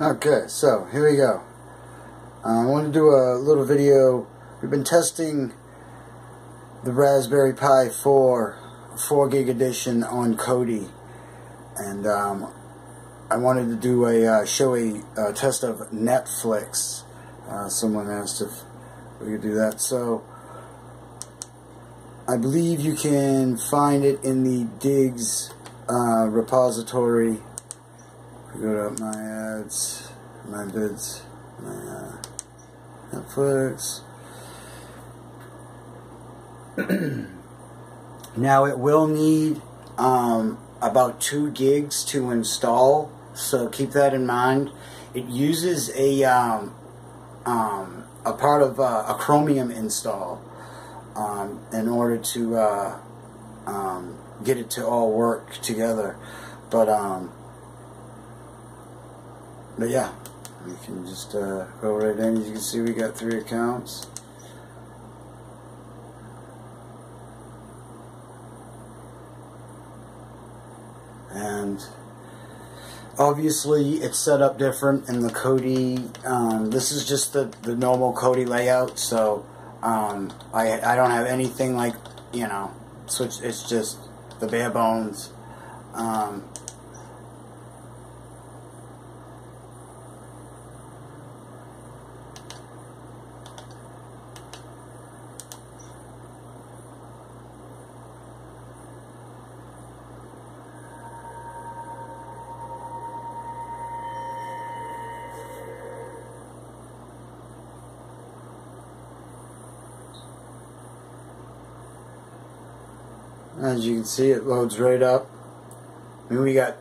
Okay, so here we go. I want to do a little video. We've been testing the Raspberry Pi 4 gig edition on Kodi, and I wanted to do a show a test of Netflix. Someone asked if we could do that, so I believe you can find it in the DIGS repository. Go to my ads, my bids, my Netflix. Now it will need about 2 gigs to install, so keep that in mind. It uses a part of a Chromium install in order to get it to all work together, But yeah, you can just go right in. As you can see, we got 3 accounts. And obviously, it's set up different in the Kodi. This is just the normal Kodi layout, so I don't have anything like, you know, switch. It's just the bare bones. As you can see, it loads right up. I mean, we got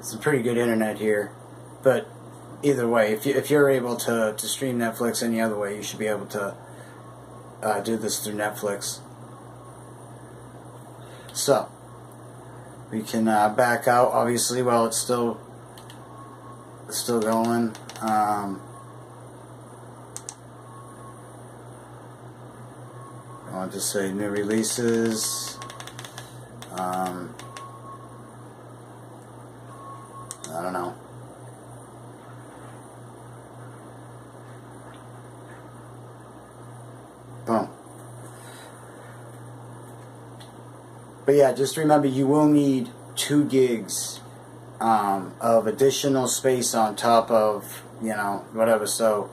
some pretty good internet here, but either way, if you're able to stream Netflix any other way, you should be able to do this through Netflix. So we can back out, obviously, while it's still going. I'll just say new releases. I don't know. Boom. But yeah, just remember you will need 2 gigs of additional space on top of, you know, whatever. So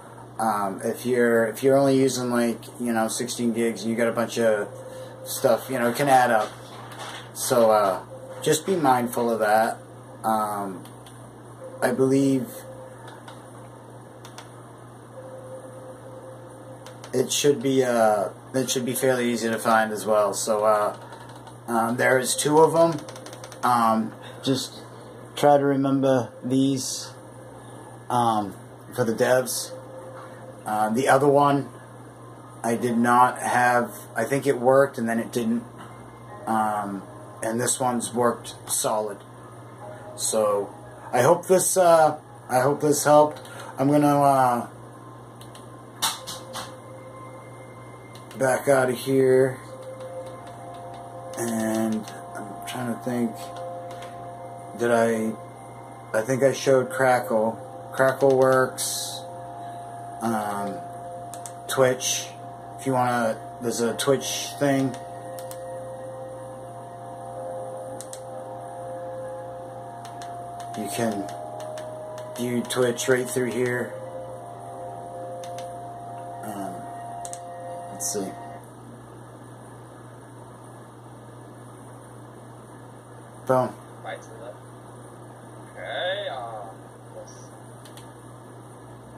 if you're only using, like, you know, 16 gigs and you got a bunch of stuff, you know, it can add up. So just be mindful of that. I believe it should be fairly easy to find as well. So there is 2 of them. Just try to remember these for the devs. The other one, I did not have. I think it worked, and then it didn't. And this one's worked solid. So I hope this. I hope this helped. I'm gonna back out of here, and I'm trying to think. Did I? I think I showed Crackle. Crackle works. Twitch, if you wanna, there's a Twitch thing. You can view Twitch right through here. Let's see. Boom.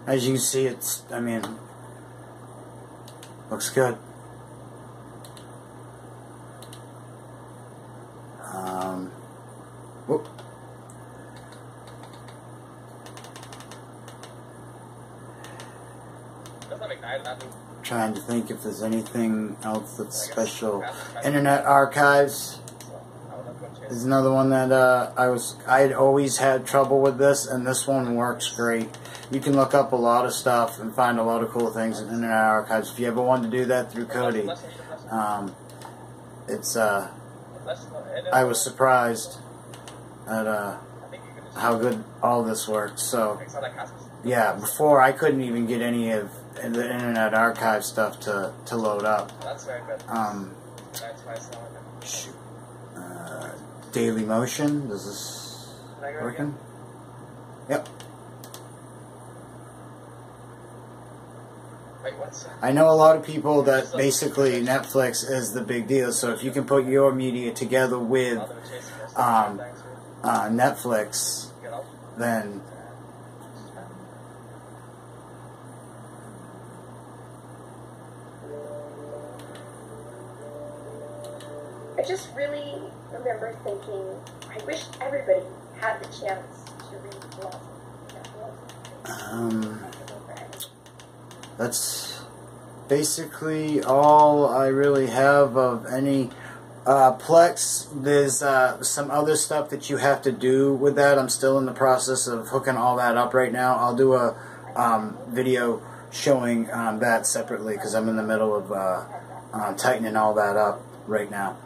As you can see, it's, I mean, looks good. Whoop. Trying to think if there's anything else that's special. Internet Archives is another one that I'd always had trouble with this, and this one works great. You can look up a lot of stuff and find a lot of cool things in Internet Archives if you ever wanted to do that through Kodi. I was surprised at how good all this works. So, yeah, before I couldn't even get any of the Internet Archive stuff to load up. That's very good. Shoot. Dailymotion, is this working? Yep. I know a lot of people that basically Netflix is the big deal, so if you can put your media together with Netflix, then I just really remember thinking, I wish everybody had the chance to read blogs. That's basically all I really have of any Plex. There's some other stuff that you have to do with that. I'm still in the process of hooking all that up right now. I'll do a video showing that separately because I'm in the middle of tightening all that up right now.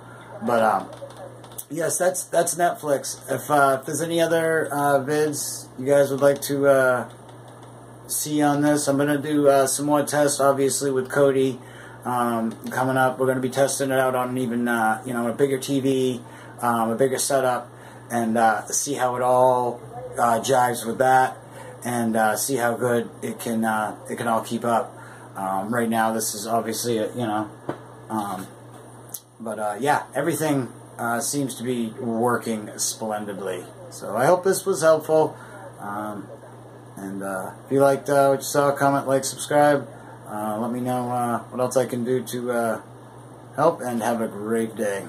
But yes, that's Netflix. If there's any other vids you guys would like to see on this, I'm gonna do some more tests, obviously, with Kodi coming up. We're gonna be testing it out on an even you know, a bigger TV, a bigger setup, and see how it all jives with that, and see how good it can all keep up. Right now, this is obviously a, you know. But yeah, everything seems to be working splendidly. So I hope this was helpful. And if you liked what you saw, comment, like, subscribe. Let me know what else I can do to help, and have a great day.